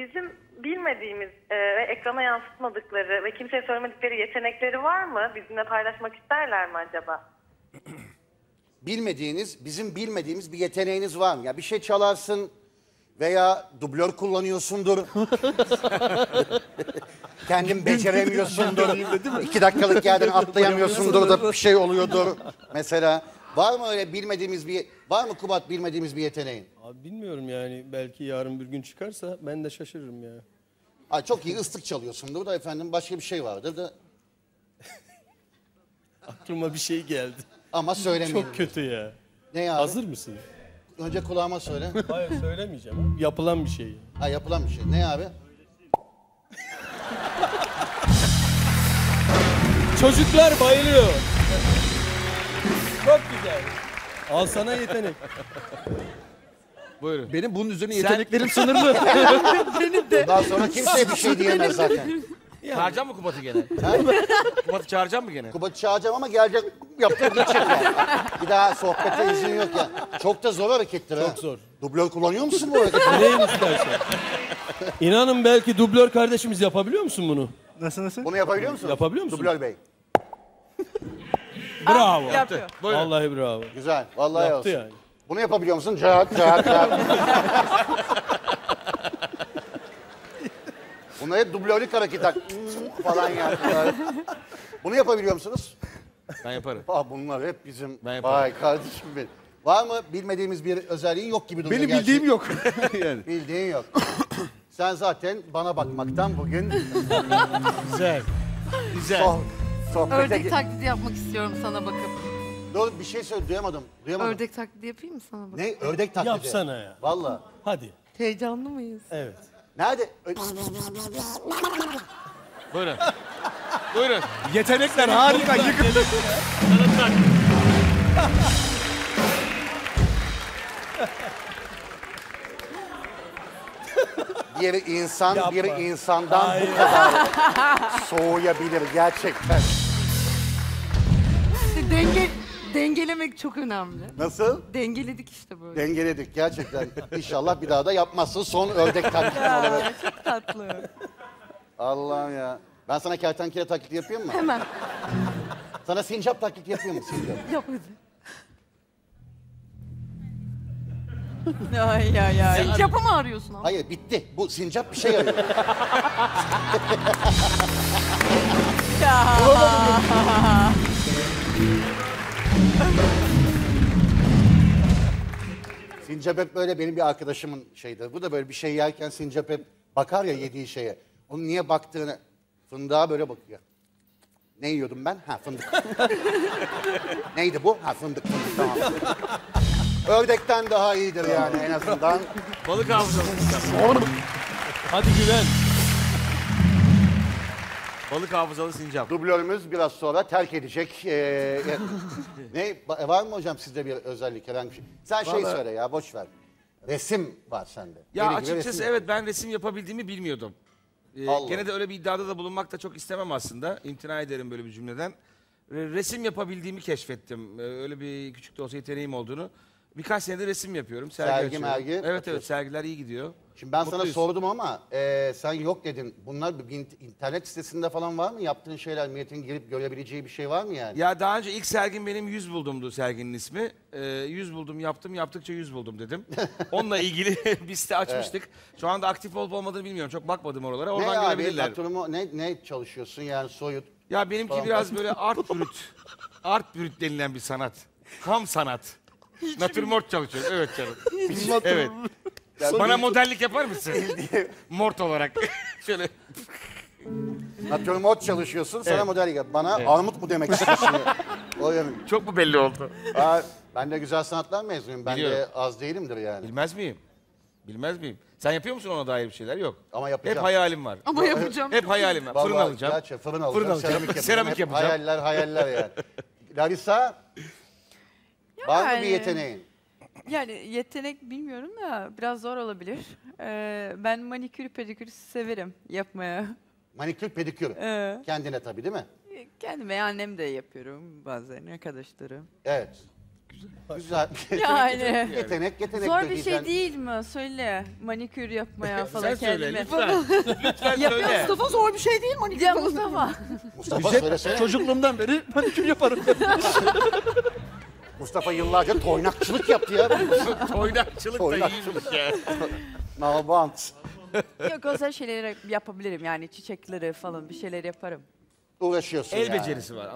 bizim bilmediğimiz ve ekrana yansıtmadıkları ve kimseye söylemedikleri yetenekleri var mı? Bizimle paylaşmak isterler mi acaba? Bilmediğiniz, bizim bilmediğimiz bir yeteneğiniz var mı? Ya bir şey çalarsın veya dublör kullanıyorsundur. Kendin beceremiyorsundur. 2 dakikalık yerden atlayamıyorsundur da bir şey oluyordur. Mesela var mı öyle bilmediğimiz bir, var mı Kubat bilmediğimiz bir yeteneğin? Abi bilmiyorum yani, belki yarın bir gün çıkarsa ben de şaşırırım ya. Ay çok iyi ıslık çalıyorsundur da efendim, başka bir şey vardır da. Aklıma bir şey geldi. Ama söylemeyeyim. Çok kötü ya. Ne abi? Hazır mısın? Önce kulağıma söyle. Hayır söylemeyeceğim abi. Yapılan bir şey. Ha, yapılan bir şey. Ne abi? Çocuklar bayılıyor. Çok güzel. Al sana yetenek. Buyurun. Benim bunun üzerine yeteneklerim sınırlı. Benim de. Daha sonra kimseye bir şey diyemez zaten. Yani. Çağıracağım mı Kubat'ı gene? Kubat'ı çağıracağım mı gene? Kubat'ı çağıracağım ama gelecek yaptık geçecek yani. Bir daha sohbete izin yok ya. Yani. Çok da zor harekettir ha. Çok zor. Dublör kullanıyor musun bu hareketi? Neyim istersen. İnanın belki dublör kardeşimiz yapabiliyor musun bunu? Nasıl? Bunu yapabiliyor musun? Yapabiliyor musun? Dublör bey. Bravo. Yaptı. Vallahi bravo. Güzel. Vallahi yaptı olsun. Yani. Bunu yapabiliyor musun? Cevap. Bunlar hep dublörlük hareketler falan yapıyorlar. Bunu yapabiliyor musunuz? Ben yaparım. Aa, bunlar hep bizim... Ben yaparım. Vay kardeşim benim. Var mı bilmediğimiz bir özelliğin? Yok gibi duruyor. Benim gerçi bildiğim yok. Yani. Bildiğin yok. Sen zaten bana bakmaktan bugün... Güzel. Güzel. Ördek taklidi yapmak istiyorum sana bakıp. Dur bir şey söyle, duyamadım. Ördek taklidi yapayım mı sana bakıp? Ne? Ördek taklidi? Yapsana ya. Vallahi. Hadi. Heyecanlı mıyız? Evet. Nerede? Buyurun. Buyurun. Yetenekler harika. Yıkıldık. Bir insan yapma, bir insandan hayır, bu kadar soğuyabilir gerçekten. İşte dengelemek çok önemli. Nasıl? Dengeledik işte böyle. Dengeledik gerçekten. İnşallah bir daha da yapmazsın son ördek taklidi olarak. Çok tatlı. Allah'ım ya. Ben sana kertenkele taklidi yapayım mı? Hemen. Sana sincap taklidi yapayım mı? Yok hadi. Ay ya ya. Sincapı mı arıyorsun abi? Hayır bitti. Bu sincap bir şey arıyor. Ya. Sincap hep böyle, benim bir arkadaşımın şeydir. Bu da böyle bir şey yerken sincap hep bakar ya yediği şeye. Onun niye baktığını, fındığa böyle bakıyor. Ne yiyordum ben? Ha fındık. Neydi bu? Ha fındık tamam. Ördekten daha iyidir yani en azından. Balık avcısı. Hadi güven. Balık hafızalı sincap. Dublörümüz biraz sonra terk edecek. Ne var mı hocam sizde bir özellik herhangi bir şey? Sen vallahi... şey söyle ya, boş ver. Resim var sende. Ya benim açıkçası evet, ben resim yapabildiğimi bilmiyordum. Gene de öyle bir iddiada da bulunmak da çok istemem aslında. İmtina ederim böyle bir cümleden. Resim yapabildiğimi keşfettim. Öyle bir küçük de olsa yeteneğim olduğunu. Birkaç senedir resim yapıyorum. Sergi. Evet bakıyorsun. Evet, sergiler iyi gidiyor. Şimdi ben mutluyuz. Sana sordum ama sen yok dedin. Bunlar bir internet sitesinde falan var mı? Yaptığın şeyler, milletin girip görebileceği bir şey var mı yani? Ya daha önce ilk sergim benim 100 buldumdu, serginin ismi. 100 buldum yaptım, yaptıkça 100 buldum dedim. Onunla ilgili bir site açmıştık. Evet. Şu anda aktif olup olmadığını bilmiyorum. Çok bakmadım oralara. Oradan ne görebilirler. Abi, durumu, ne çalışıyorsun yani, soyut? Ya benimki falan biraz böyle art brüt. Art brüt denilen bir sanat. Tam sanat. Natürmort çalışıyoruz. Evet canım. Evet. Yani bana modellik yapar mısın? Mort olarak. Şöyle. Natürmort çalışıyorsun. Sana evet, modellik yap. Bana evet, armut mu demek istiyorsun? Çok mu belli oldu? Aa, ben de güzel sanatlar mezunuyum. Ben biliyorum, de az değilimdir yani. Bilmez miyim? Sen yapıyor musun ona dair bir şeyler? Yok. Ama yapacağım. Hep hayalim var. Ama yapacağım. Hep hayalim var. Fırın alacağım. Gerçi, fırın alacağım. Seramik yapacağım. Hayaller yani. Larissa... Var mı bir yeteneğin? Yani yetenek bilmiyorum da biraz zor olabilir. Ben manikür pedikürü severim yapmaya. Manikür pedikür? Kendine tabii değil mi? Kendime, annem de yapıyorum bazen, arkadaşlarım. Evet. Güzel. Yani. Yetenek. Zor bir şey değil mi? Söyle. Manikür yapmaya falan kendime. Lütfen söyle. Ya Mustafa, zor bir şey değil manikür. Ya Mustafa söylesene. Çocukluğumdan beri manikür yaparım. Mustafa yıllarca toynakçılık yaptı ya. Toynakçılık da iyiymiş ya. Nalbant. Yok, özel şeyleri yapabilirim yani, çiçekleri falan bir şeyler yaparım. Uğraşıyorsun. El becerisi var.